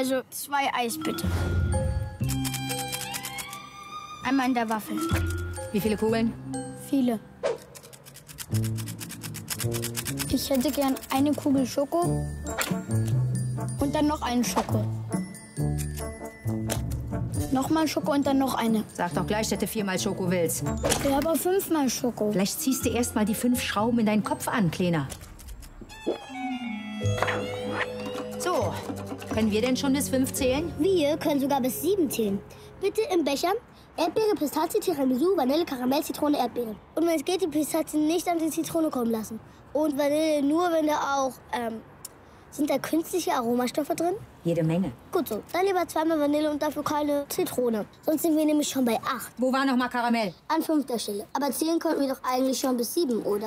Also 2 Eis, bitte. Einmal in der Waffel. Wie viele Kugeln? Viele. Ich hätte gern eine Kugel Schoko und dann noch einen Schoko. Nochmal Schoko und dann noch eine. Sag doch gleich, dass du 4-mal Schoko willst. Ja, aber 5-mal Schoko. Vielleicht ziehst du erst mal die 5 Schrauben in deinen Kopf an, Kleiner. So, können wir denn schon bis 5 zählen? Wir können sogar bis 7 zählen. Bitte im Becher Erdbeere, Pistazie, Tiramisu, Vanille, Karamell, Zitrone, Erdbeere. Und wenn es geht, die Pistazien nicht an die Zitrone kommen lassen. Und Vanille nur, wenn da auch... Sind da künstliche Aromastoffe drin? Jede Menge. Gut so, dann lieber 2-mal Vanille und dafür keine Zitrone. Sonst sind wir nämlich schon bei 8. Wo war noch mal Karamell? An 5. Stelle. Aber zählen konnten wir doch eigentlich schon bis 7, oder?